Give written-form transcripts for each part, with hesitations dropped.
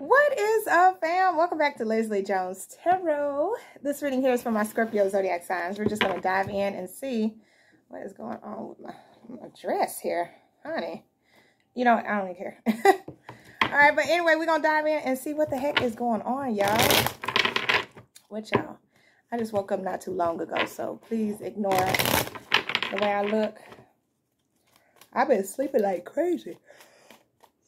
What is up, fam? Welcome back to Lesley Jones Tarot. This reading here is for my Scorpio zodiac signs. We're just going to dive in and see what is going on with my dress here. Honey, you know, I don't even care. All right, but anyway, we're going to dive in and see what the heck is going on, y'all. What y'all? I just woke up not too long ago, so please ignore the way I look. I've been sleeping like crazy.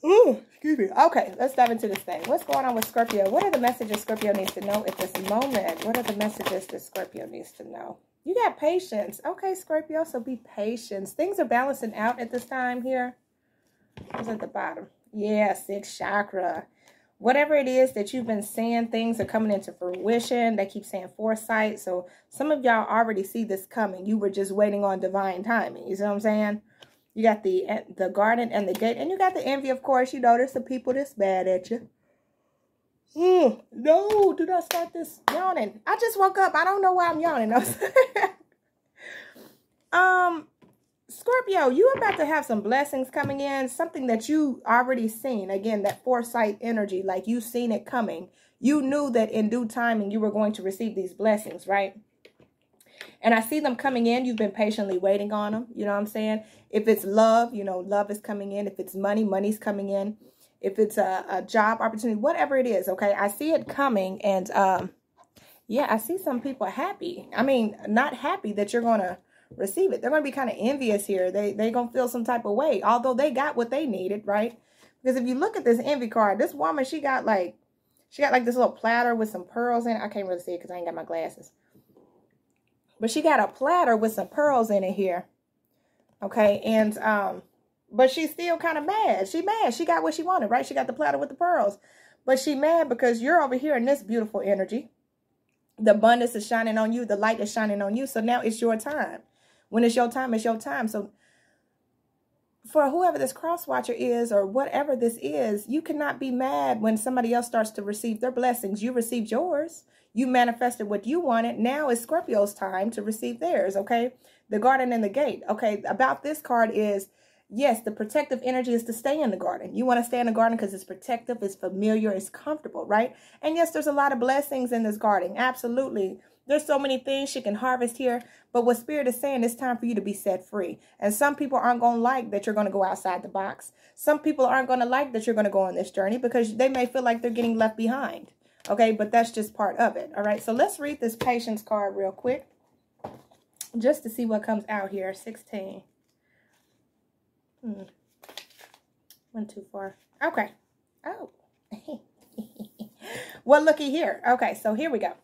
Ooh, excuse me. Okay, let's dive into this thing. What's going on with Scorpio? What are the messages Scorpio needs to know at this moment? What are the messages that Scorpio needs to know? You got patience. Okay, Scorpio, so be patient. Things are balancing out at this time here. What's at the bottom? Yeah, sixth chakra. Whatever it is that you've been saying, things are coming into fruition. They keep saying foresight. So some of y'all already see this coming. You were just waiting on divine timing. You see what I'm saying? You got the garden and the gate, and you got the envy, of course. You know, there's some people that's bad at you. No, do not start this yawning. I just woke up. I don't know why I'm yawning. Scorpio, you about to have some blessings coming in. Something that you already seen. Again, that foresight energy, like you seen it coming. You knew that in due timing you were going to receive these blessings, right? And I see them coming in. You've been patiently waiting on them. You know what I'm saying? If it's love, you know, love is coming in. If it's money, money's coming in. If it's a job opportunity, whatever it is, okay? I see it coming. And, yeah, I see some people happy. I mean, not happy that you're going to receive it. They're going to be kind of envious here. They're going to feel some type of way, although they got what they needed, right? Because if you look at this envy card, this woman, she got like this little platter with some pearls in it. I can't really see it because I ain't got my glasses. But she got a platter with some pearls in it here. Okay. And, but she's still kind of mad. She mad. She got what she wanted, right? She got the platter with the pearls. But she mad because you're over here in this beautiful energy. The abundance is shining on you. The light is shining on you. So now it's your time. When it's your time, it's your time. So for whoever this cross watcher is or whatever this is, you cannot be mad when somebody else starts to receive their blessings. You received yours. You manifested what you wanted. Now is Scorpio's time to receive theirs, okay? The garden and the gate. Okay, about this card is, yes, the protective energy is to stay in the garden. You want to stay in the garden because it's protective, it's familiar, it's comfortable, right? And yes, there's a lot of blessings in this garden. Absolutely. There's so many things you can harvest here. But what Spirit is saying, it's time for you to be set free. And some people aren't going to like that you're going to go outside the box. Some people aren't going to like that you're going to go on this journey because they may feel like they're getting left behind. Okay, but that's just part of it. All right, so let's read this patience card real quick just to see what comes out here. 16. Went too far. Okay. Oh. Well, looky here. Okay, so here we go.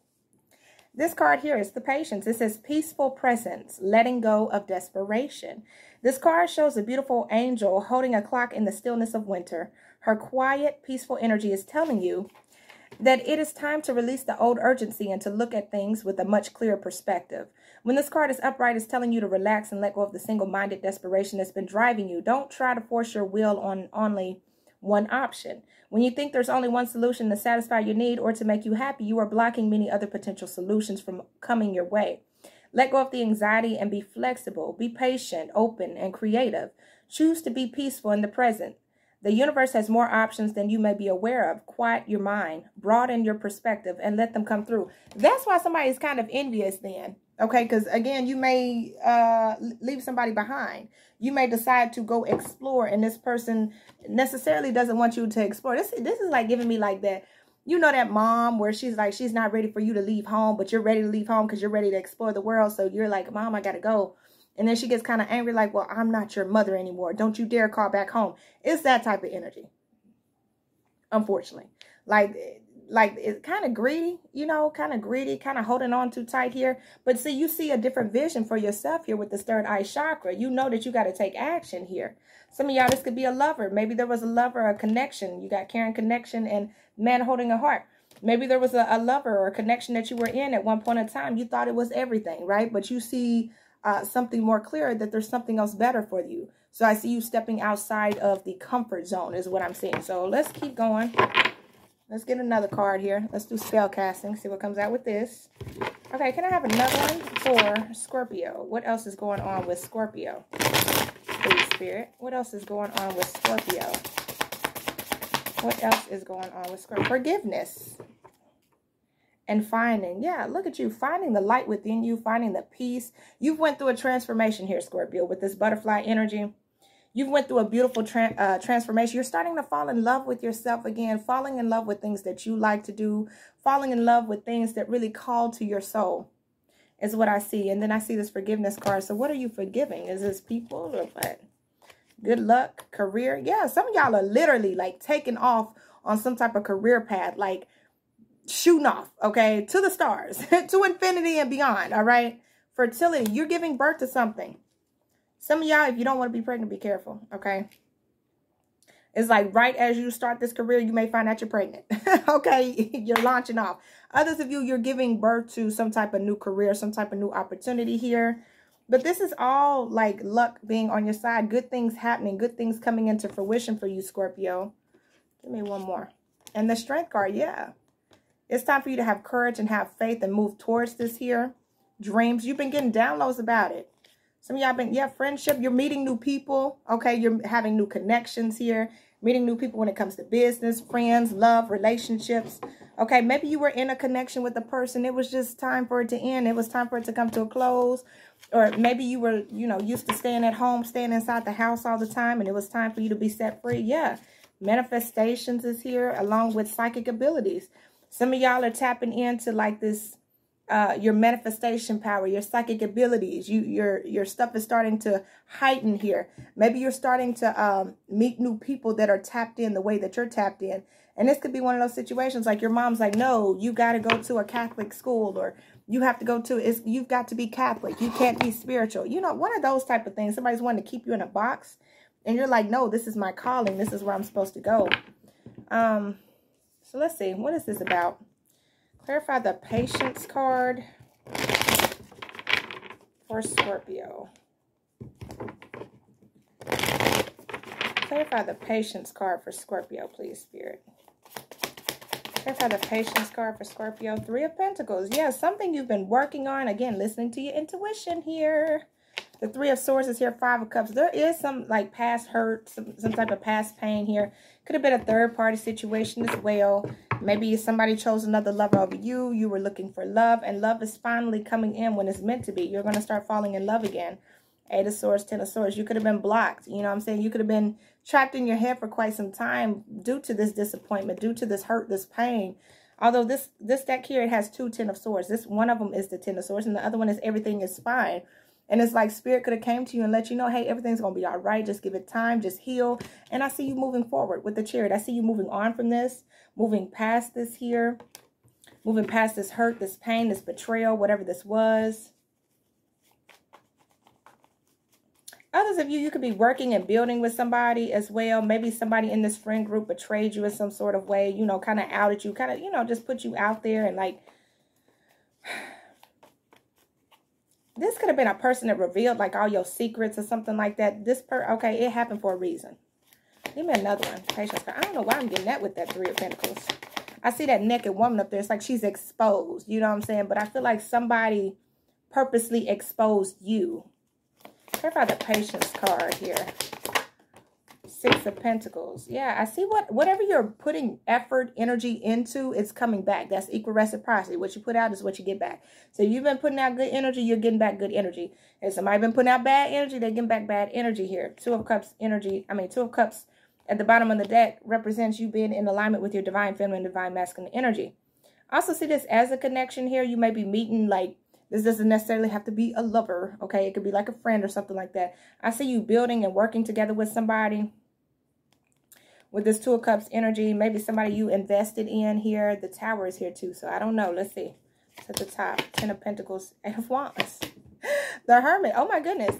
This card here is the patience. It says peaceful presence, letting go of desperation. This card shows a beautiful angel holding a clock in the stillness of winter. Her quiet, peaceful energy is telling you that it is time to release the old urgency and to look at things with a much clearer perspective. When this card is upright, it's telling you to relax and let go of the single-minded desperation that's been driving you. Don't try to force your will on only one option. When you think there's only one solution to satisfy your need or to make you happy, you are blocking many other potential solutions from coming your way. Let go of the anxiety and be flexible. Be patient, open, and creative. Choose to be peaceful in the present. The universe has more options than you may be aware of. Quiet your mind, broaden your perspective, and let them come through. That's why somebody is kind of envious then, okay? Because, again, you may leave somebody behind. You may decide to go explore, and this person necessarily doesn't want you to explore. This is like giving me like that, you know, that mom where she's like, she's not ready for you to leave home, but you're ready to leave home because you're ready to explore the world. So you're like, Mom, I got to go. And then she gets kind of angry, like, well, I'm not your mother anymore. Don't you dare call back home. It's that type of energy, unfortunately. Like it's kind of greedy, you know, kind of greedy, kind of holding on too tight here. But see, you see a different vision for yourself here with this third eye chakra. You know that you got to take action here. Some of y'all, this could be a lover. Maybe there was a lover, a connection. You got Karen connection and man holding a heart. Maybe there was a lover or a connection that you were in at one point in time. You thought it was everything, right? But you see something more clear that there's something else better for you. So I see you stepping outside of the comfort zone is what I'm seeing. So let's keep going. Let's get another card here. Let's do spell casting. See what comes out with this. Okay, can I have another one for Scorpio? What else is going on with Scorpio? Holy Spirit. What else is going on with Scorpio? What else is going on with Scorpio? Forgiveness. And finding, yeah, look at you, finding the light within you, finding the peace. You've went through a transformation here, Scorpio, with this butterfly energy. You've went through a beautiful transformation. You're starting to fall in love with yourself again, falling in love with things that you like to do, falling in love with things that really call to your soul is what I see. And then I see this forgiveness card. So what are you forgiving? Is this people or what? Good luck, career. Yeah, some of y'all are literally like taking off on some type of career path, like shooting off, okay, to the stars, to infinity and beyond, all right? Fertility, you're giving birth to something. Some of y'all, if you don't want to be pregnant, be careful, okay? It's like right as you start this career, you may find out you're pregnant, okay? You're launching off. Others of you, you're giving birth to some type of new career, some type of new opportunity here. But this is all like luck being on your side, good things happening, good things coming into fruition for you, Scorpio. Give me one more. And the strength card, yeah. It's time for you to have courage and have faith and move towards this here. Dreams. You've been getting downloads about it. Some of y'all been, yeah, friendship. You're meeting new people, okay? You're having new connections here. Meeting new people when it comes to business, friends, love, relationships. Okay, maybe you were in a connection with a person. It was just time for it to end. It was time for it to come to a close. Or maybe you were, you know, used to staying at home, staying inside the house all the time, and it was time for you to be set free. Yeah, manifestations is here along with psychic abilities. Some of y'all are tapping into like this, your manifestation power, your psychic abilities. Your stuff is starting to heighten here. Maybe you're starting to meet new people that are tapped in the way that you're tapped in. And this could be one of those situations like your mom's like, no, you got to go to a Catholic school, or you have to go to, it's, you've got to be Catholic. You can't be spiritual. You know, one of those type of things. Somebody's wanting to keep you in a box and you're like, no, this is my calling. This is where I'm supposed to go. So let's see. What is this about? Clarify the patience card for Scorpio. Clarify the patience card for Scorpio, please, Spirit. Clarify the patience card for Scorpio. Three of Pentacles. Yeah, something you've been working on. Again, listening to your intuition here. The Three of Swords is here, Five of Cups. There is some like past hurt, some type of past pain here. Could have been a third-party situation as well. Maybe somebody chose another lover over you. You were looking for love, and love is finally coming in when it's meant to be. You're going to start falling in love again. Eight of Swords, Ten of Swords. You could have been blocked. You know what I'm saying? You could have been trapped in your head for quite some time due to this disappointment, due to this hurt, this pain. Although this deck here, it has two Ten of Swords. This one of them is the Ten of Swords, and the other one is everything is fine. And it's like Spirit could have came to you and let you know, hey, everything's going to be all right. Just give it time. Just heal. And I see you moving forward with the Chariot. I see you moving on from this, moving past this here, moving past this hurt, this pain, this betrayal, whatever this was. Others of you, you could be working and building with somebody as well. Maybe somebody in this friend group betrayed you in some sort of way, you know, kind of outed you, kind of, you know, just put you out there and like... This could have been a person that revealed like all your secrets or something like that. This okay, it happened for a reason. Give me another one. Patience. I don't know why I'm getting that with that Three of Pentacles. I see that naked woman up there. It's like she's exposed. You know what I'm saying? But I feel like somebody purposely exposed you. Care about the Patience card here. Six of Pentacles. Yeah, I see whatever you're putting effort, energy into, it's coming back. That's equal reciprocity. What you put out is what you get back. So you've been putting out good energy, you're getting back good energy. If somebody been putting out bad energy, they're getting back bad energy here. Two of Cups energy, I mean, Two of Cups at the bottom of the deck represents you being in alignment with your divine feminine, divine masculine energy. I also see this as a connection here. You may be meeting like, this doesn't necessarily have to be a lover, okay? It could be like a friend or something like that. I see you building and working together with somebody with this Two of Cups energy. Maybe somebody you invested in here. The Tower is here too, so I don't know. Let's see. It's at the top. Ten of Pentacles, Eight of Wands. The Hermit. Oh, my goodness.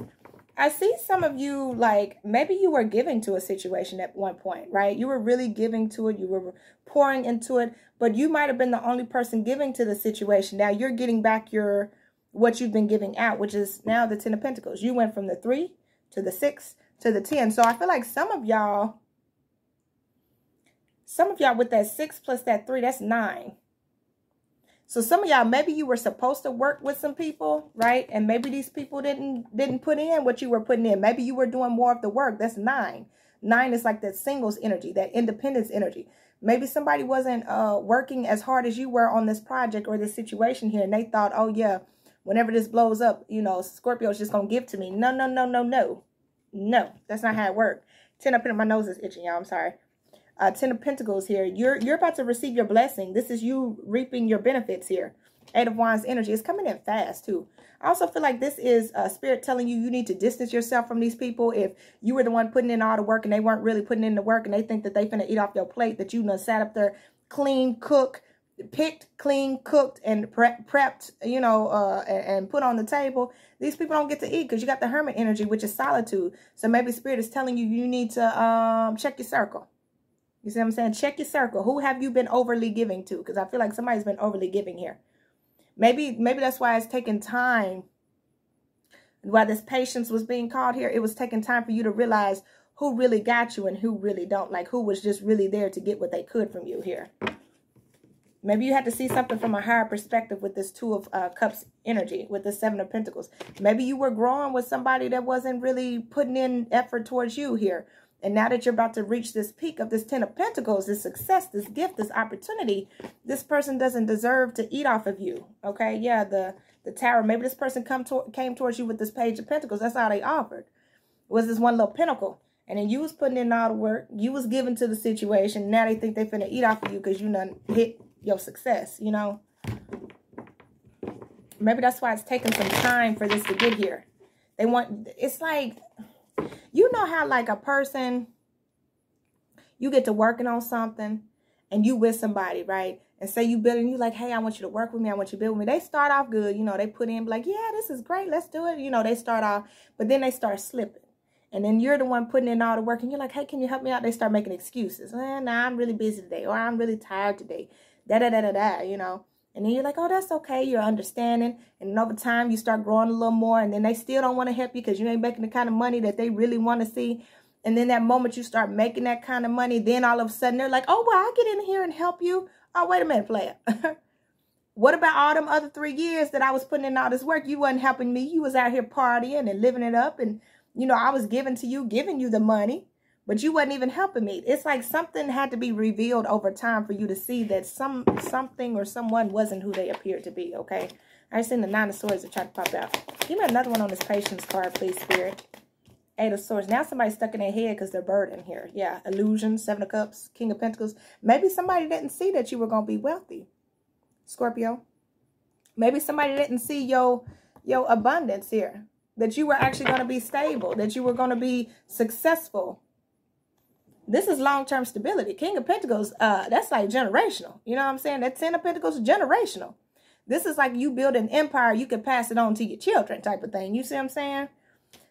I see some of you, like, maybe you were giving to a situation at one point, right? You were really giving to it. You were pouring into it, but you might have been the only person giving to the situation. Now, you're getting back your... what you've been giving out, which is now the Ten of Pentacles. You went from the 3 to the 6 to the 10. So I feel like some of y'all with that 6 plus that 3, that's 9. So some of y'all, maybe you were supposed to work with some people, right? And maybe these people didn't put in what you were putting in. Maybe you were doing more of the work. That's 9. Nine is like that singles energy, that independence energy. Maybe somebody wasn't working as hard as you were on this project or this situation here. And they thought, oh, yeah, whenever this blows up, you know, Scorpio's just going to give to me. No, no, no, no, no. No, that's not how it works. 10 of Pentacles. My nose is itching, y'all. I'm sorry. 10 of Pentacles here. You're about to receive your blessing. This is you reaping your benefits here. 8 of Wands energy. It's coming in fast, too. I also feel like this is spirit telling you you need to distance yourself from these people. If you were the one putting in all the work and they weren't really putting in the work and they think that they finna eat off your plate, that you done sat up there clean, cooked, and prepped, you know, and put on the table. These people don't get to eat because you got the hermit energy, which is solitude. So maybe spirit is telling you you need to check your circle. You see what I'm saying? Check your circle. Who have you been overly giving to? Because I feel like somebody's been overly giving here. Maybe that's why it's taking time. While this patience was being called here, it was taking time for you to realize who really got you and who really don't. Like who was just really there to get what they could from you here. Maybe you had to see something from a higher perspective with this Two of Cups energy, with the Seven of Pentacles. Maybe you were growing with somebody that wasn't really putting in effort towards you here. And now that you're about to reach this peak of this Ten of Pentacles, this success, this gift, this opportunity, this person doesn't deserve to eat off of you. Okay, yeah, the Tower. Maybe this person came towards you with this Page of Pentacles. That's all they offered, was this one little pentacle. And then you was putting in all the work. You was giving to the situation. Now they think they finna eat off of you because you done hit your success, you know. Maybe that's why it's taking some time for this to get here. They want, it's like... You know how like a person, you get to working on something and you with somebody, right? And say you building, you like, hey, I want you to work with me. I want you to build with me. They start off good. You know, they put in like, yeah, this is great. Let's do it. You know, they start off, but then they start slipping. And then you're the one putting in all the work and you're like, hey, can you help me out? They start making excuses. Well, nah, I'm really busy today, or I'm really tired today. Da-da-da-da-da, you know. And then you're like, oh, that's okay. You're understanding. And over time, you start growing a little more. And then they still don't want to help you because you ain't making the kind of money that they really want to see. And then that moment you start making that kind of money, then all of a sudden they're like, oh, well, I'll get in here and help you. Oh, wait a minute, player. What about all them other 3 years that I was putting in all this work? You wasn't helping me. You was out here partying and living it up. And, you know, I was giving to you, giving you the money, but you wasn't even helping me. It's like something had to be revealed over time for you to see that something or someone wasn't who they appeared to be, okay? I seen the Nine of Swords that tried to pop out. Give me another one on this patience card, please, Spirit. Eight of Swords. Now somebody's stuck in their head because they're burdened here. Yeah, illusion, Seven of Cups, King of Pentacles. Maybe somebody didn't see that you were going to be wealthy, Scorpio. Maybe somebody didn't see your abundance here, that you were actually going to be stable, that you were going to be successful. This is long-term stability. King of Pentacles, that's like generational. You know what I'm saying? That Ten of Pentacles is generational. This is like you build an empire, you can pass it on to your children type of thing. You see what I'm saying?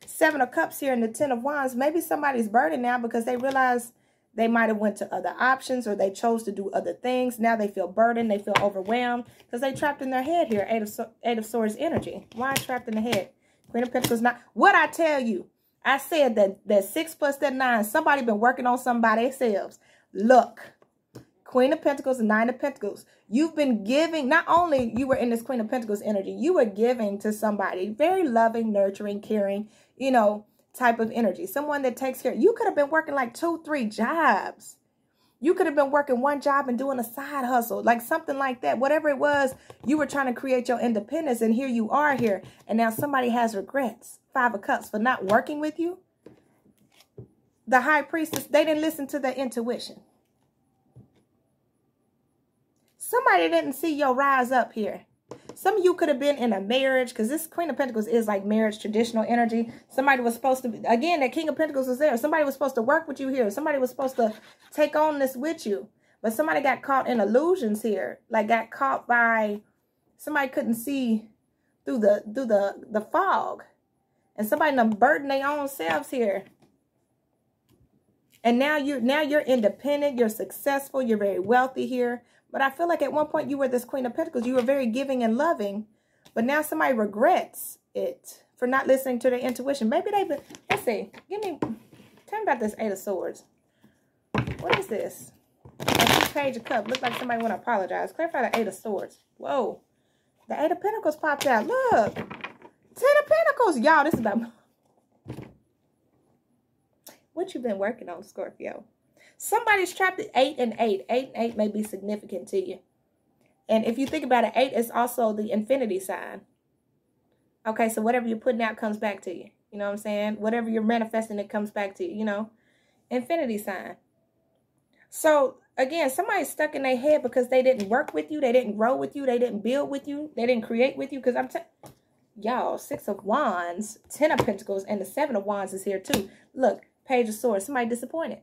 Seven of Cups here and the Ten of Wands. Maybe somebody's burdened now because they realize they might have went to other options or they chose to do other things. Now they feel burdened. They feel overwhelmed because they trapped in their head here. Eight of Swords energy. Why trapped in the head? Queen of Pentacles, not. What I tell you? I said that 6 plus that 9, somebody been working on somebody themselves. Look, Queen of Pentacles and Nine of Pentacles. You've been giving, not only you were in this Queen of Pentacles energy, you were giving to somebody, very loving, nurturing, caring, you know, type of energy. Someone that takes care. You could have been working like 2, 3 jobs. You could have been working one job and doing a side hustle, like something like that. Whatever it was, you were trying to create your independence, and here you are here. And now somebody has regrets. Five of Cups for not working with you. The High Priestess, they didn't listen to their intuition. Somebody didn't see your rise up here. Some of you could have been in a marriage, because this Queen of Pentacles is like marriage, traditional energy. Somebody was supposed to, again, that King of Pentacles was there. Somebody was supposed to work with you here. Somebody was supposed to take on this with you. But somebody got caught in illusions here. Like got caught by, somebody couldn't see through the fog. And somebody done burdened their own selves here. And now you're independent, you're successful, you're very wealthy here. But I feel like at one point you were this Queen of Pentacles. You were very giving and loving. But now somebody regrets it for not listening to their intuition. Maybe they've been... Let's see. Tell me about this Eight of Swords. What is this? This Page of Cups. Looks like somebody want to apologize. Clarify the Eight of Swords. Whoa. The Eight of Pentacles popped out. Look. 10 of Pentacles. Y'all, this is about... what you've been working on, Scorpio. Somebody's trapped at 8 and 8. 8 and 8 may be significant to you. And if you think about it, 8 is also the infinity sign. Okay, so whatever you're putting out comes back to you. You know what I'm saying? Whatever you're manifesting, it comes back to you, you know. Infinity sign. So, again, somebody's stuck in their head because they didn't work with you. They didn't grow with you. They didn't build with you. They didn't create with you. Because I'm telling y'all, 6 of Wands, 10 of Pentacles, and the 7 of Wands is here too. Look, Page of Swords. Somebody disappointed.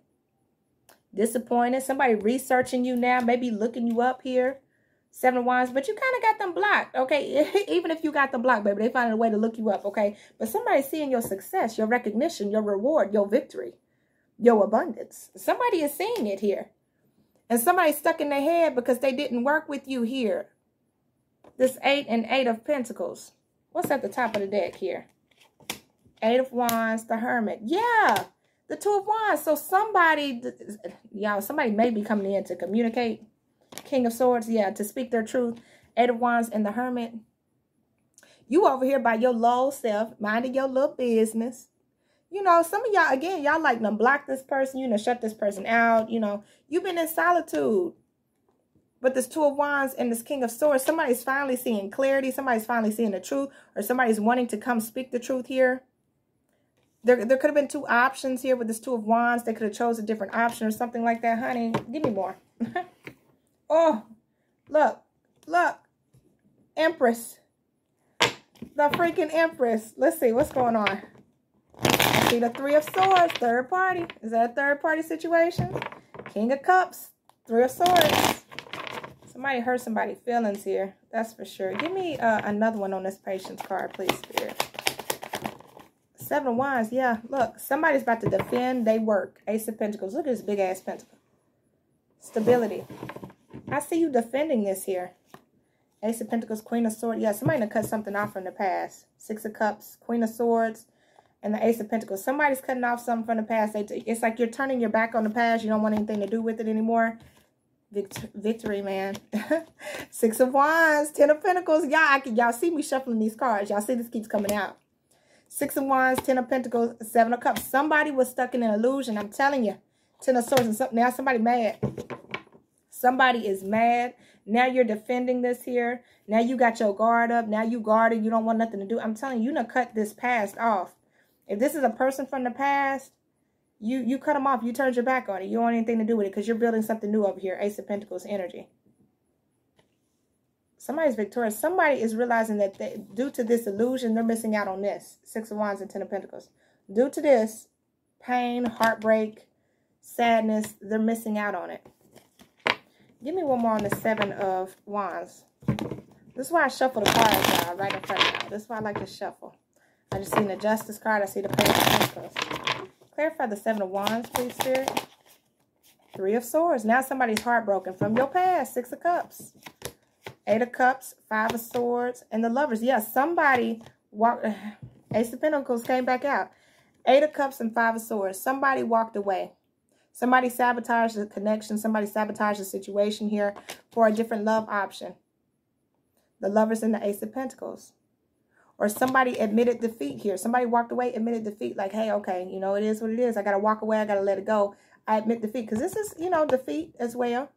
Disappointed. Somebody researching you now. Maybe looking you up here. 7 of Wands, but you kind of got them blocked, okay? Even if you got them blocked, baby, they find a way to look you up, okay? But somebody's seeing your success, your recognition, your reward, your victory, your abundance. Somebody is seeing it here. And somebody's stuck in their head because they didn't work with you here. This 8 and 8 of Pentacles. What's at the top of the deck here? 8 of Wands, the Hermit. Yeah, the 2 of Wands. So somebody, y'all, somebody may be coming in to communicate. King of Swords, yeah, to speak their truth. 8 of Wands and the Hermit. You over here by your low self, minding your little business. You know, some of y'all, again, y'all like to block this person, you know, shut this person out, you know. You've been in solitude. But this 2 of Wands and this King of Swords, somebody's finally seeing clarity. Somebody's finally seeing the truth, or somebody's wanting to come speak the truth here. There could have been two options here with this 2 of Wands. They could have chose a different option or something like that. Honey, give me more. Oh, look, look, Empress, the freaking Empress. Let's see what's going on. I see the 3 of Swords, third party. Is that a third party situation? King of Cups, 3 of Swords. Somebody hurt somebody's feelings here. That's for sure. Give me another one on this Patience card, please, Spirit. 7 of Wands, yeah. Look, somebody's about to defend their work. Ace of Pentacles. Look at this big ass pentacle. Stability. I see you defending this here. Ace of Pentacles, Queen of Swords. Yeah, somebody to cut something off from the past. 6 of Cups, Queen of Swords, and the Ace of Pentacles. Somebody's cutting off something from the past. It's like you're turning your back on the past. You don't want anything to do with it anymore. Victory, man. 6 of Wands, 10 of Pentacles. Y'all see me shuffling these cards. Y'all see this keeps coming out. 6 of Wands, 10 of Pentacles, 7 of Cups. Somebody was stuck in an illusion. I'm telling you. 10 of Swords and something. Now somebody mad. Somebody is mad. Now you're defending this here. Now you got your guard up. Now you guarded. You don't want nothing to do. I'm telling you, you done cut this past off. If this is a person from the past, you cut them off. You turned your back on it. You don't want anything to do with it because you're building something new over here. Ace of Pentacles energy. Somebody's victorious. Somebody is realizing that due to this illusion, they're missing out on this. 6 of Wands and 10 of Pentacles. Due to this, pain, heartbreak, sadness, they're missing out on it. Give me one more on the 7 of Wands. This is why I shuffle the cards, y'all, right in front of y'all. This is why I like to shuffle. I just seen the Justice card. I see the Page of Pentacles. Clarify the 7 of Wands, please, Spirit. 3 of Swords. Now somebody's heartbroken from your past. 6 of Cups. 8 of Cups. 5 of Swords. And the Lovers. Yeah, somebody walked. Ace of Pentacles came back out. 8 of Cups and 5 of Swords. Somebody walked away. Somebody sabotaged the connection. Somebody sabotaged the situation here for a different love option. The Lovers and the Ace of Pentacles. Or somebody admitted defeat here. Somebody walked away, admitted defeat. Like, hey, okay, you know, it is what it is. I got to walk away. I got to let it go. I admit defeat. Because this is, you know, defeat as well.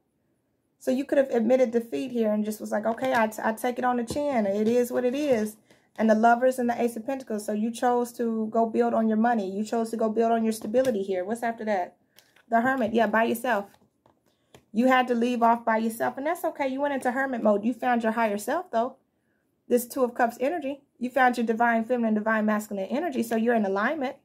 So you could have admitted defeat here and just was like, okay, I take it on the chin. It is what it is. And the Lovers and the Ace of Pentacles. So you chose to go build on your money. You chose to go build on your stability here. What's after that? The Hermit, yeah, by yourself. You had to leave off by yourself, and that's okay. You went into hermit mode. You found your higher self, though. This 2 of Cups energy. You found your divine feminine, divine masculine energy, so you're in alignment.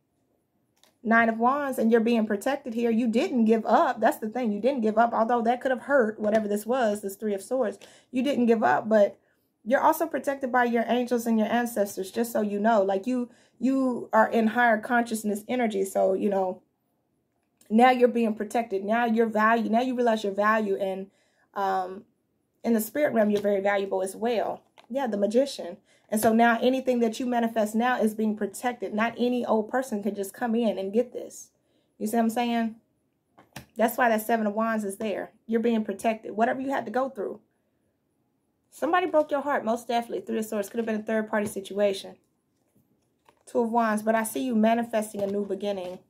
9 of Wands, and you're being protected here. You didn't give up. That's the thing. You didn't give up, although that could have hurt, whatever this was, this 3 of Swords. You didn't give up, but you're also protected by your angels and your ancestors, just so you know. Like, you are in higher consciousness energy, so, you know, now you're being protected. Now your value. Now you realize your value. And in the spirit realm, you're very valuable as well. Yeah, the Magician. And so now anything that you manifest now is being protected. Not any old person can just come in and get this. You see what I'm saying? That's why that 7 of Wands is there. You're being protected. Whatever you had to go through. Somebody broke your heart, most definitely. 3 of Swords could have been a third party situation. 2 of Wands. But I see you manifesting a new beginning.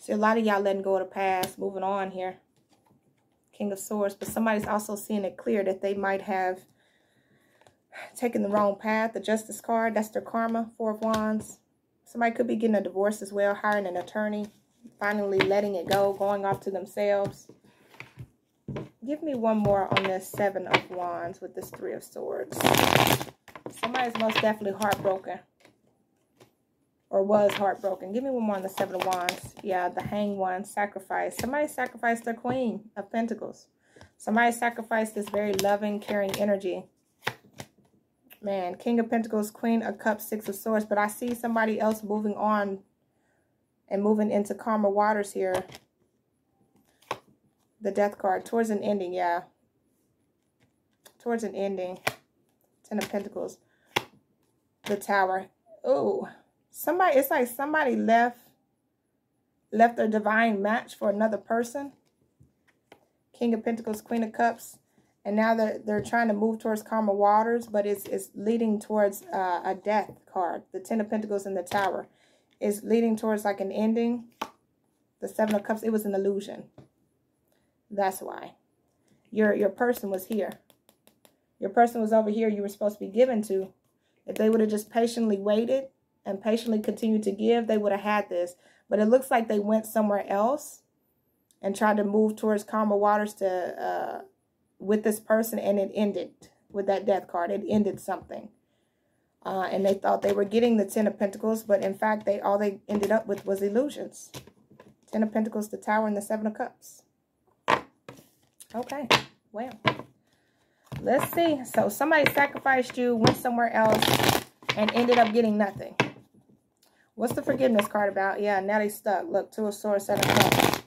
See, a lot of y'all letting go of the past, moving on here. King of Swords. But somebody's also seeing it clear that they might have taken the wrong path. The Justice card, that's their karma. Four of Wands. Somebody could be getting a divorce as well, hiring an attorney, finally letting it go, going off to themselves. Give me one more on this Seven of Wands with this Three of Swords. Somebody's most definitely heartbroken or was heartbroken. Give me one more on the Seven of Wands. Yeah, the Hanged One, sacrifice. Somebody sacrificed their Queen of Pentacles. Somebody sacrificed this very loving, caring energy. Man, King of Pentacles, Queen of Cups, Six of Swords. But I see somebody else moving on and moving into calmer waters here. The Death card, towards an ending, yeah. Towards an ending. Ten of Pentacles. The Tower. Oh, somebody, it's like somebody left their divine match for another person. King of Pentacles, Queen of Cups. And now they're trying to move towards calmer waters, but it's leading towards a Death card. The Ten of Pentacles and the Tower is leading towards like an ending. The Seven of Cups, it was an illusion. That's why your person was here. Your person was over here. You were supposed to be given to. If they would have just patiently waited and patiently continued to give, they would have had this. But it looks like they went somewhere else and tried to move towards calmer waters to with this person, and it ended with that Death card. It ended something, and they thought they were getting the Ten of Pentacles, but in fact, all they ended up with was illusions. Ten of Pentacles, the Tower, and the Seven of Cups. Okay, well, let's see. So somebody sacrificed you, went somewhere else, and ended up getting nothing. What's the forgiveness card about? Yeah, now they stuck. Look, Two of Swords, Seven of Cups.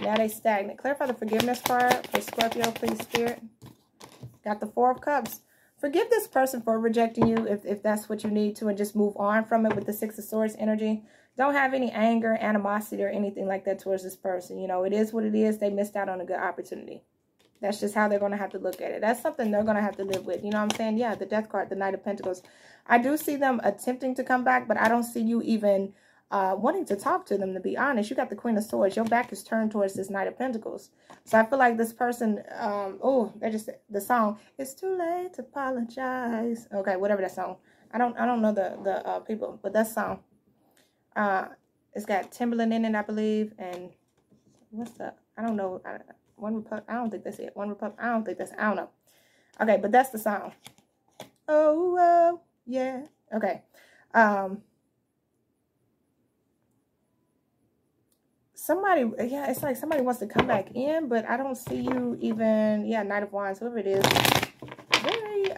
Now they stagnant. Clarify the forgiveness card for Scorpio, please, Spirit. Got the Four of Cups. Forgive this person for rejecting you if that's what you need to, and just move on from it with the Six of Swords energy. Don't have any anger, animosity, or anything like that towards this person. You know, it is what it is. They missed out on a good opportunity. That's just how they're going to have to look at it. That's something they're going to have to live with. You know what I'm saying? Yeah, the Death card, the Knight of Pentacles. I do see them attempting to come back, but I don't see you even wanting to talk to them, to be honest. You got the Queen of Swords. Your back is turned towards this Knight of Pentacles. So I feel like this person, the song, it's too late to apologize. Okay, whatever that song. I don't know the people, but that song. It's got Timbaland in it, I believe, and what's the, I don't know, One Republic, I don't think that's it. One Republic, I don't think that's, I don't know. Okay, but that's the song. Oh, oh yeah. Okay. Somebody, yeah, it's like somebody wants to come back in, but I don't see you even, yeah, Knight of Wands, whoever it is. Very,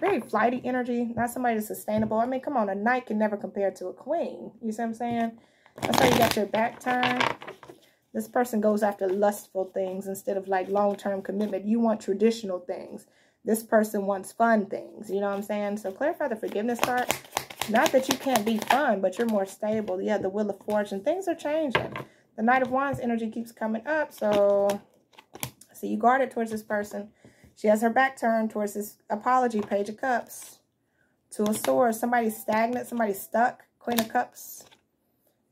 very flighty energy. Not somebody that's sustainable. I mean, come on, a knight can never compare to a queen. You see what I'm saying? That's how you got your back turned. This person goes after lustful things instead of like long-term commitment. You want traditional things. This person wants fun things. You know what I'm saying? So clarify the forgiveness card. Not that you can't be fun, but you're more stable. Yeah, the Wheel of Fortune. Things are changing. The Knight of Wands energy keeps coming up. So you guard it towards this person. She has her back turned towards this apology. Page of Cups. Two of Swords. Somebody's stagnant. Somebody's stuck. Queen of Cups.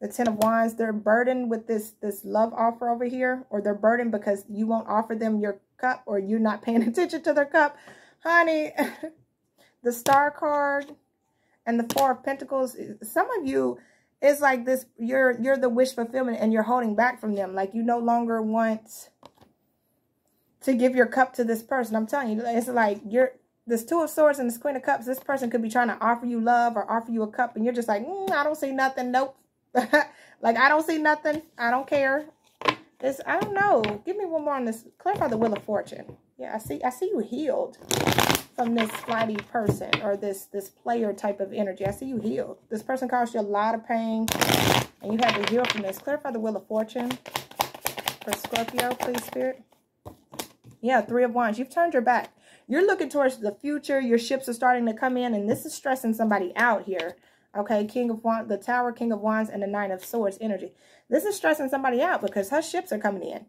The Ten of Wands, they're burdened with this love offer over here, or they're burdened because you won't offer them your cup, or you're not paying attention to their cup. Honey, the Star card and the Four of Pentacles. Some of you, it's like this, you're the wish fulfillment and you're holding back from them. Like you no longer want to give your cup to this person. I'm telling you, it's like you're, this Two of Swords and this Queen of Cups, this person could be trying to offer you love or offer you a cup, and you're just like, I don't see nothing, nope. Like, I don't see nothing. I don't care. This, I don't know. Give me one more on this. Clarify the Wheel of Fortune. Yeah, I see you healed from this flighty person, or this player type of energy. I see you healed. This person caused you a lot of pain, and you had to heal from this. Clarify the Wheel of Fortune for Scorpio, please, Spirit. Yeah, Three of Wands. You've turned your back. You're looking towards the future. Your ships are starting to come in, and this is stressing somebody out here. Okay, King of Wands, the Tower, King of Wands, and the Nine of Swords energy. This is stressing somebody out because her ships are coming in.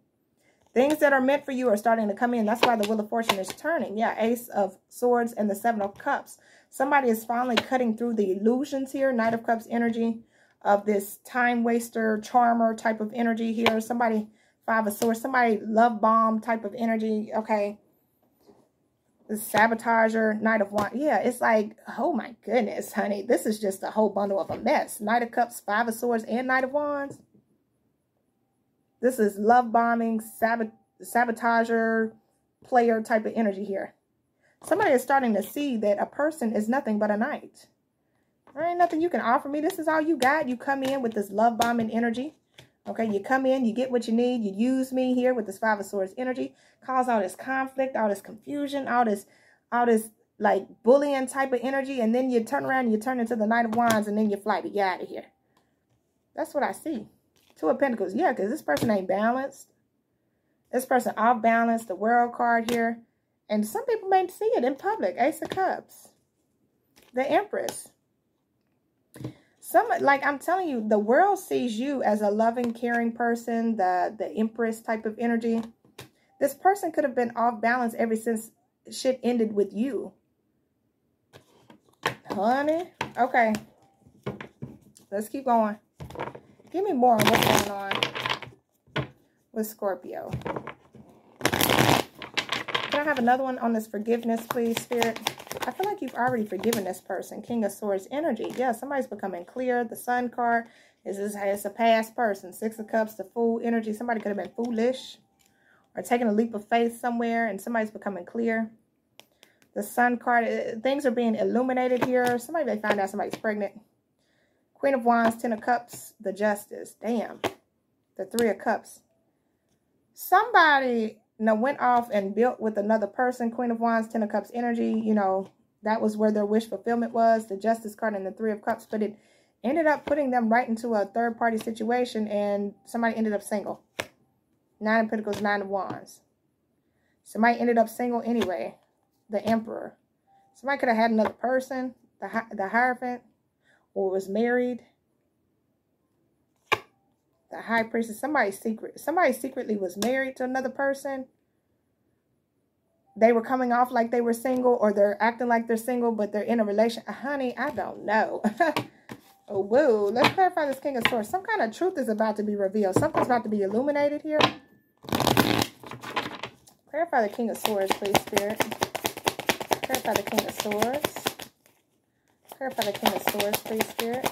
Things that are meant for you are starting to come in. That's why the Wheel of Fortune is turning. Yeah, Ace of Swords and the Seven of Cups. Somebody is finally cutting through the illusions here. Knight of Cups energy. of this time waster, charmer type of energy here. Somebody, Five of Swords, somebody love bomb type of energy, okay? The sabotager, Knight of Wands. Yeah, it's like, oh my goodness, honey. This is just a whole bundle of a mess. Knight of Cups, Five of Swords, and Knight of Wands. This is love bombing, sabotager, player type of energy here. Somebody is starting to see that a person is nothing but a knight. There ain't nothing you can offer me. This is all you got. You come in with this love bombing energy. Okay, you come in, you get what you need, you use me here with this Five of Swords energy, cause all this conflict, all this confusion, all this like bullying type of energy, and then you turn around and you turn into the Knight of Wands, and then you're flighty, get out of here. That's what I see. Two of Pentacles, yeah, because this person ain't balanced. This person off balance, the World card here, and some people may see it in public. Ace of Cups, the Empress. Some, like I'm telling you, the world sees you as a loving, caring person, the Empress type of energy. This person could have been off balance ever since shit ended with you. Honey? Okay. Let's keep going. Give me more on what's going on with Scorpio. Can I have another one on this forgiveness, please, Spirit? I feel like you've already forgiven this person. King of Swords energy. Yeah, somebody's becoming clear. The Sun card is it's a past person. Six of Cups, the Fool energy. Somebody could have been foolish or taking a leap of faith somewhere, and somebody's becoming clear. The Sun card, things are being illuminated here. Somebody may find out somebody's pregnant. Queen of Wands, Ten of Cups, the Justice. Damn. The Three of Cups. Somebody... Now, went off and built with another person. Queen of Wands, Ten of Cups energy. You know, that was where their wish fulfillment was. The Justice card and the Three of Cups. But it ended up putting them right into a third-party situation. And somebody ended up single. Nine of Pentacles, Nine of Wands. Somebody ended up single anyway. The Emperor. Somebody could have had another person. The Hierophant. Or was married. The High Priestess, somebody secretly was married to another person. They were coming off like they were single, or they're acting like they're single, but they're in a relation. Honey, I don't know. Whoa, let's clarify this King of Swords. Some kind of truth is about to be revealed. Something's about to be illuminated here. Clarify the King of Swords, please, Spirit. Clarify the King of Swords. Clarify the King of Swords, please, Spirit.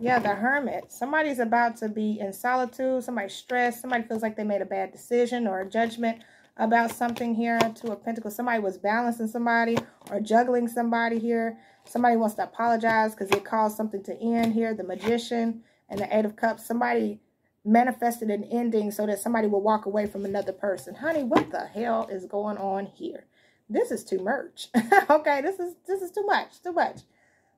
Yeah, the Hermit. Somebody's about to be in solitude. Somebody's stressed. Somebody feels like they made a bad decision or a judgment about something here. Two of Pentacles. Somebody was balancing somebody or juggling somebody here. Somebody wants to apologize because it caused something to end here. The Magician and the Eight of Cups. Somebody manifested an ending so that somebody will walk away from another person. Honey, what the hell is going on here? This is too much. Okay, this is too much. Too much.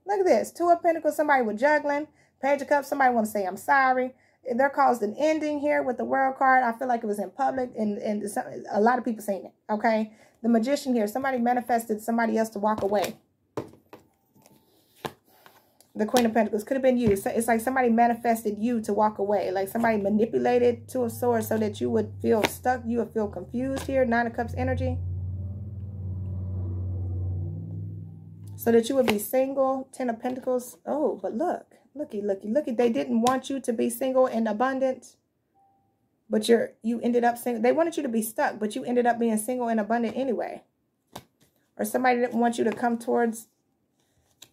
Look at this. Two of Pentacles. Somebody was juggling. Page of Cups, somebody want to say, I'm sorry. They're caused an ending here with the World card. I feel like it was in public, and a lot of people saying it, okay? The Magician here, somebody manifested somebody else to walk away. The Queen of Pentacles could have been you. So it's like somebody manifested you to walk away. Like somebody manipulated Two of Swords so that you would feel stuck. You would feel confused here. Nine of Cups energy. So that you would be single. Ten of Pentacles. Oh, but look. Looky, looky, looky. They didn't want you to be single and abundant, but you ended up single. They wanted you to be stuck, but you ended up being single and abundant anyway. Or somebody didn't want you to come towards.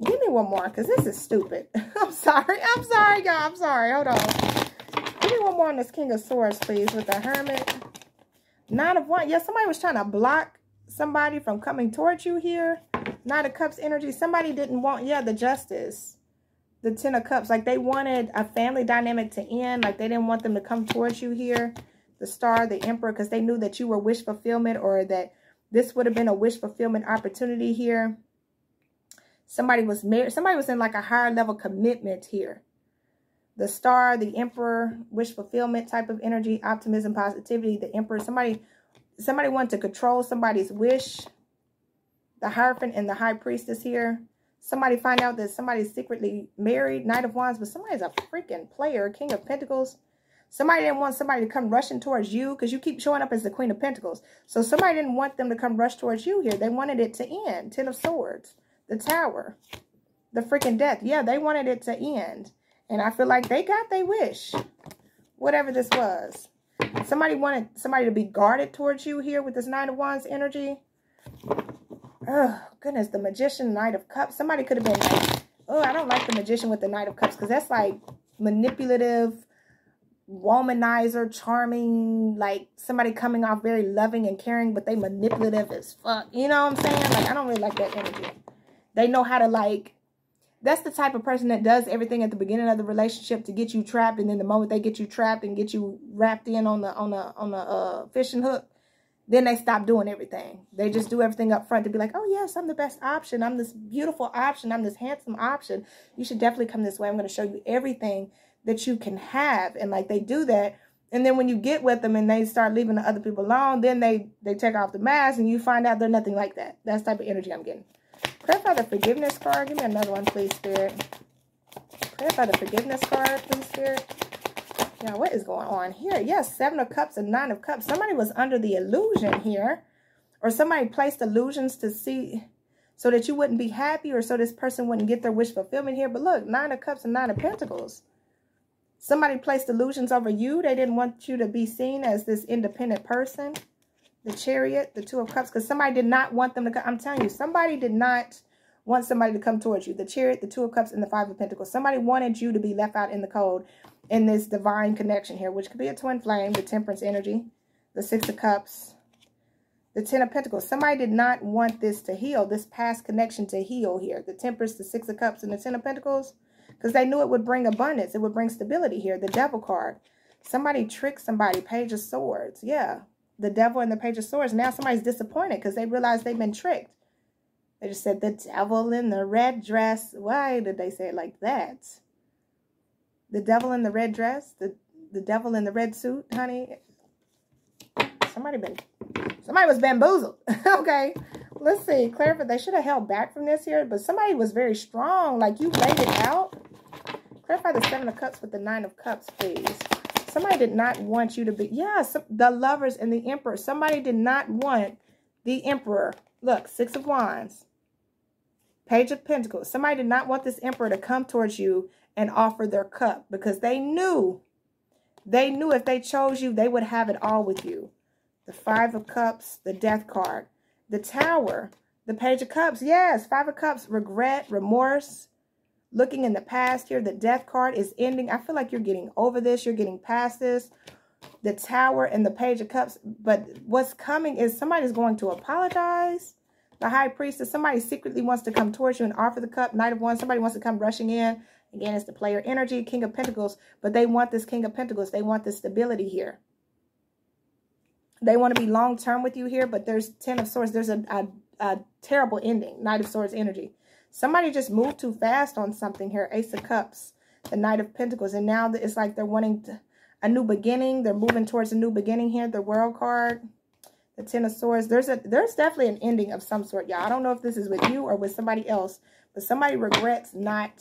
Give me one more, because this is stupid. I'm sorry, y'all. I'm sorry. Hold on. Give me one more on this King of Swords, please, with the Hermit. Nine of Wands. Yeah, somebody was trying to block somebody from coming towards you here. Nine of Cups energy. Somebody didn't want, yeah, the Justice. The Ten of Cups, like they wanted a family dynamic to end. Like they didn't want them to come towards you here. The Star, the Emperor, because they knew that you were wish fulfillment, or that this would have been a wish fulfillment opportunity here. Somebody was married. Somebody was in like a higher level commitment here. The Star, the Emperor, wish fulfillment type of energy, optimism, positivity. The Emperor, somebody wanted to control somebody's wish. The Hierophant and the High Priestess here. Somebody find out that somebody's secretly married. Knight of Wands, but somebody's a freaking player. King of Pentacles. Somebody didn't want somebody to come rushing towards you because you keep showing up as the Queen of Pentacles. So somebody didn't want them to come rush towards you here. They wanted it to end. Ten of Swords. The Tower. the freaking death. Yeah, they wanted it to end. And I feel like they got their wish. Whatever this was. Somebody wanted somebody to be guarded towards you here with this Nine of Wands energy. Oh, goodness. The Magician, Knight of Cups. Somebody could have been like, oh, I don't like the Magician with the Knight of Cups. Because that's like manipulative, womanizer, charming. Like somebody coming off very loving and caring, but they manipulative as fuck. You know what I'm saying? Like, I don't really like that energy. They know how to like... That's the type of person that does everything at the beginning of the relationship to get you trapped, and then the moment they get you trapped and get you wrapped in on the fishing hook, then they stop doing everything. They just do everything up front to be like, oh yes, I'm the best option. I'm this beautiful option. I'm this handsome option. You should definitely come this way. I'm going to show you everything that you can have, and like they do that, and then when you get with them and they start leaving the other people alone, then they take off the mask and you find out they're nothing like that. That's the type of energy I'm getting. Clarify the forgiveness card. Give me another one, please, Spirit. Clarify the forgiveness card, please, Spirit. Now, what is going on here? Yes, Seven of Cups and Nine of Cups. Somebody was under the illusion here. Or somebody placed illusions to see so that you wouldn't be happy or so this person wouldn't get their wish fulfillment here. But look, Nine of Cups and Nine of Pentacles. Somebody placed illusions over you. They didn't want you to be seen as this independent person. The Chariot, the Two of Cups, because somebody did not want them to come. I'm telling you, somebody did not want somebody to come towards you. The Chariot, the Two of Cups, and the Five of Pentacles. Somebody wanted you to be left out in the cold in this divine connection here, which could be a twin flame, the Temperance energy, the Six of Cups, the Ten of Pentacles. Somebody did not want this to heal, this past connection to heal here. The Temperance, the Six of Cups, and the Ten of Pentacles, because they knew it would bring abundance. It would bring stability here. The Devil card. Somebody tricked somebody. Page of Swords. Yeah. The Devil and the Page of Swords. Now somebody's disappointed because they realize they've been tricked. They just said, the devil in the red dress. Why did they say it like that? The devil in the red dress? The devil in the red suit, honey? Somebody was bamboozled. Okay. Let's see. Clarify. They should have held back from this here, but somebody was very strong. Like, you laid it out. Clarify the Seven of Cups with the Nine of Cups, please. Somebody did not want you to be... Yeah, the Lovers and the Emperor. Somebody did not want the Emperor. Look, Six of Wands. Page of Pentacles. Somebody did not want this Emperor to come towards you and offer their cup because they knew. They knew if they chose you, they would have it all with you. The Five of Cups, the Death card. The Tower, the Page of Cups. Yes, Five of Cups, regret, remorse. Looking in the past here, the Death card is ending. I feel like you're getting over this. You're getting past this. The Tower and the Page of Cups. But what's coming is somebody's going to apologize. The High Priestess. Somebody secretly wants to come towards you and offer the cup. Knight of Wands. Somebody wants to come rushing in. Again, it's the player energy. King of Pentacles. But they want this King of Pentacles. They want this stability here. They want to be long-term with you here. But there's Ten of Swords. There's a terrible ending. Knight of Swords energy. Somebody just moved too fast on something here. Ace of Cups, the Knight of Pentacles. And now it's like they're wanting a new beginning. They're moving towards a new beginning here. The World card, the Ten of Swords. There's definitely an ending of some sort, y'all. I don't know if this is with you or with somebody else. But somebody regrets not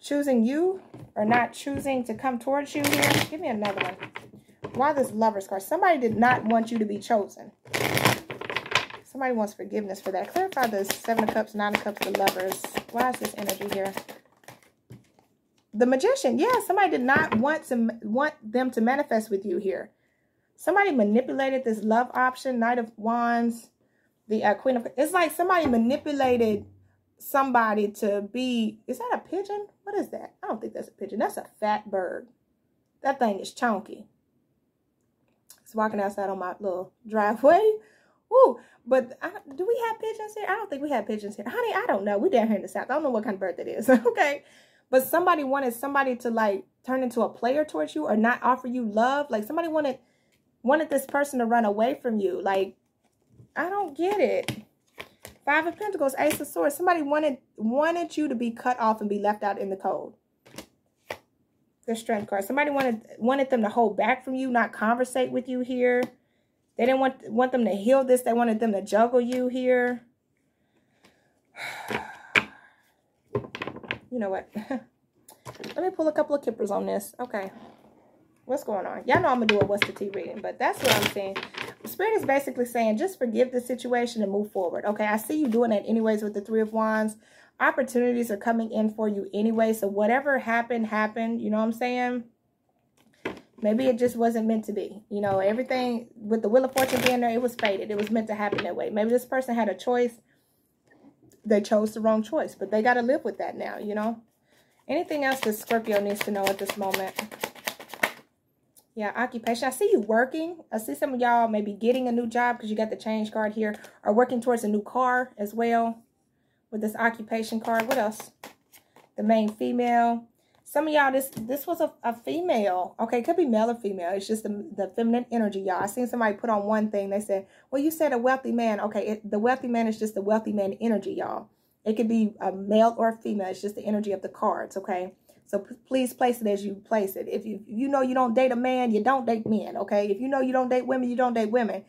choosing you or not choosing to come towards you here. Give me another one. Why this Lover's card? Somebody did not want you to be chosen. Somebody wants forgiveness for that. Clarify the Seven of Cups, Nine of Cups, the Lovers. Why is this energy here? The Magician. Yeah, somebody did not want them to manifest with you here. Somebody manipulated this love option. Knight of Wands, the Queen of... It's like somebody manipulated somebody to be... Is that a pigeon? What is that? I don't think that's a pigeon. That's a fat bird. That thing is chunky. It's walking outside on my little driveway. Ooh, but do we have pigeons here? I don't think we have pigeons here. Honey, I don't know. We're down here in the South. I don't know what kind of bird that is. Okay. But somebody wanted somebody to, like, turn into a player towards you or not offer you love. Like, somebody wanted this person to run away from you. Like, I don't get it. Five of Pentacles, Ace of Swords. Somebody wanted you to be cut off and be left out in the cold. The Strength card. Somebody wanted them to hold back from you, not conversate with you here. They didn't want them to heal this. They wanted them to juggle you here. You know what? Let me pull a couple of kippers on this. Okay. What's going on? Y'all know I'm going to do a What's the Tea reading, but that's what I'm saying. Spirit is basically saying, just forgive the situation and move forward. Okay, I see you doing that anyways with the Three of Wands. Opportunities are coming in for you anyway. So whatever happened, happened. You know what I'm saying? Maybe it just wasn't meant to be. You know, everything with the Wheel of Fortune being there, it was fated. It was meant to happen that way. Maybe this person had a choice. They chose the wrong choice, but they got to live with that now, you know. Anything else that Scorpio needs to know at this moment? Yeah, occupation. I see you working. I see some of y'all maybe getting a new job because you got the change card here, or working towards a new car as well with this occupation card. What else? The main female. Some of y'all, this was a female. Okay, it could be male or female. It's just the feminine energy, y'all. I seen somebody put on one thing. They said, well, you said a wealthy man. Okay, the wealthy man is just the wealthy man energy, y'all. It could be a male or a female. It's just the energy of the cards, okay? So please place it as you place it. If you know you don't date a man, you don't date men, okay? If you know you don't date women, you don't date women.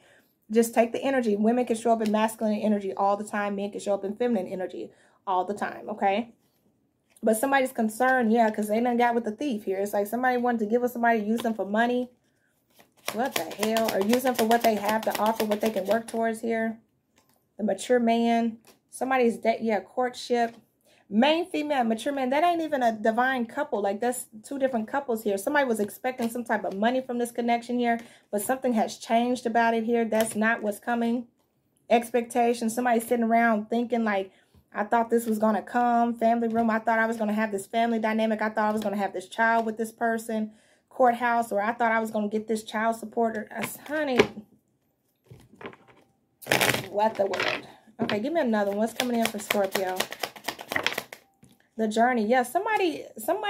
Just take the energy. Women can show up in masculine energy all the time. Men can show up in feminine energy all the time, okay? But somebody's concerned, yeah, because they done got with the thief here. It's like somebody wanted to give with somebody, use them for money. What the hell? Or use them for what they have to offer, what they can work towards here. The mature man. Somebody's, yeah, courtship. Main female, mature man. That ain't even a divine couple. Like, that's two different couples here. Somebody was expecting some type of money from this connection here, but something has changed about it here. That's not what's coming. Expectations. Somebody's sitting around thinking, like, I thought this was going to come. Family room. I thought I was going to have this family dynamic. I thought I was going to have this child with this person. Courthouse. Or I thought I was going to get this child support. Honey. What the word. Okay, give me another one. What's coming in for Scorpio? The journey. Yeah, somebody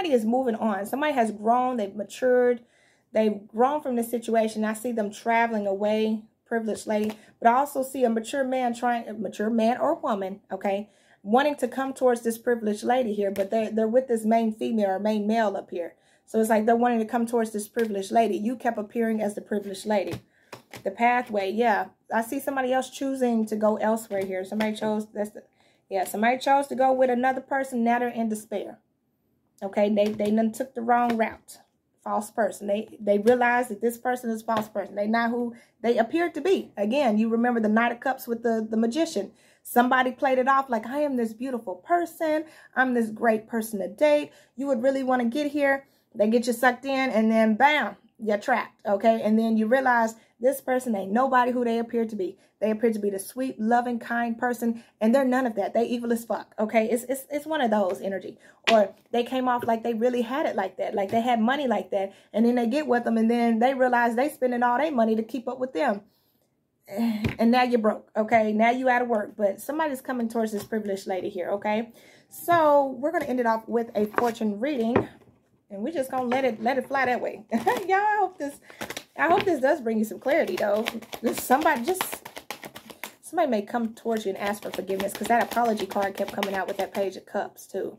is moving on. Somebody has grown. They've matured. They've grown from this situation. I see them traveling away. Privileged lady. But I also see a mature man trying, a mature man or woman, okay, wanting to come towards this privileged lady here, but they're with this main female or main male up here. So it's like they're wanting to come towards this privileged lady. You kept appearing as the privileged lady. The pathway, yeah. I see somebody else choosing to go elsewhere here. Somebody chose, somebody chose to go with another person. Now they're in despair. Okay, they done took the wrong route. False person. They realize that this person is a false person. They're not who they appeared to be. Again, you remember the Knight of Cups with the magician. Somebody played it off like, I am this beautiful person. I'm this great person to date. You would really want to get here. They get you sucked in and then bam, you're trapped. Okay. And then you realize this person ain't nobody who they appear to be. They appear to be the sweet, loving, kind person. And they're none of that. They evil as fuck. Okay. It's one of those energy. Or they came off like they really had it like that. Like they had money like that. And then they get with them. And then they realize they spending all their money to keep up with them. And now you're broke. Okay. Now you out of work. But somebody's coming towards this privileged lady here. Okay. So we're going to end it off with a fortune reading. And we're just going to let it fly that way. Y'all, I hope this does bring you some clarity, though. Somebody may come towards you and ask for forgiveness, because that apology card kept coming out with that Page of Cups, too.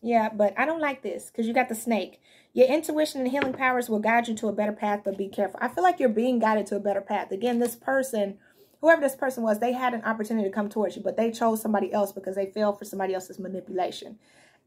Yeah, but I don't like this, because you got the snake. Your intuition and healing powers will guide you to a better path, but be careful. I feel like you're being guided to a better path. Again, this person, whoever this person was, they had an opportunity to come towards you, but they chose somebody else because they fell for somebody else's manipulation.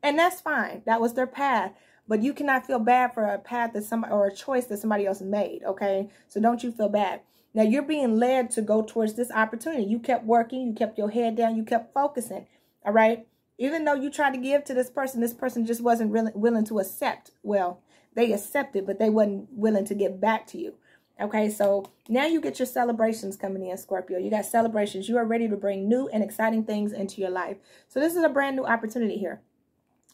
And that's fine. That was their path. But you cannot feel bad for a path that somebody, or a choice that somebody else made, okay? So don't you feel bad. Now, you're being led to go towards this opportunity. You kept working. You kept your head down. You kept focusing, all right? Even though you tried to give to this person just wasn't really willing to accept. Well, they accepted, but they wasn't willing to get back to you, okay? So now you get your celebrations coming in, Scorpio. You got celebrations. You are ready to bring new and exciting things into your life. So this is a brand new opportunity here.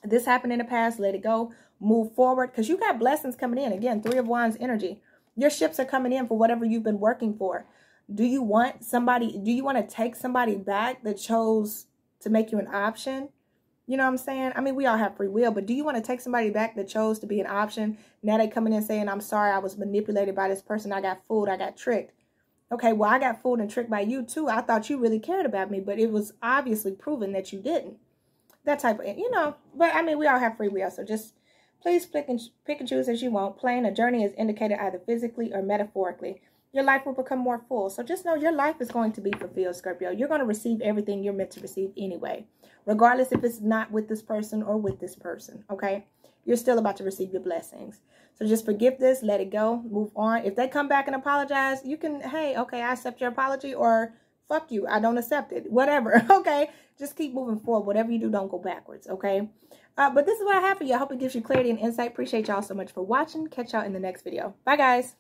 This happened in the past. Let it go. Move forward, because you got blessings coming in. Again, Three of Wands energy. Your ships are coming in for whatever you've been working for. Do you want somebody? Do you want to take somebody back that chose to make you an option? You know what I'm saying? I mean, we all have free will, but do you want to take somebody back that chose to be an option? Now they coming in saying, I'm sorry, I was manipulated by this person. I got fooled. I got tricked. Okay, well, I got fooled and tricked by you too. I thought you really cared about me, but it was obviously proven that you didn't. That type of, you know, but I mean, we all have free will, so just please pick and choose as you want. Playing a journey is indicated either physically or metaphorically. Your life will become more full. So just know your life is going to be fulfilled, Scorpio. You're going to receive everything you're meant to receive anyway, regardless if it's not with this person or with this person, okay? You're still about to receive your blessings. So just forgive this, let it go, move on. If they come back and apologize, you can, hey, okay, I accept your apology, or Fuck you. I don't accept it. Whatever. Okay. Just keep moving forward. Whatever you do, don't go backwards. Okay. But this is what I have for you. I hope it gives you clarity and insight. Appreciate y'all so much for watching. Catch y'all in the next video. Bye, guys.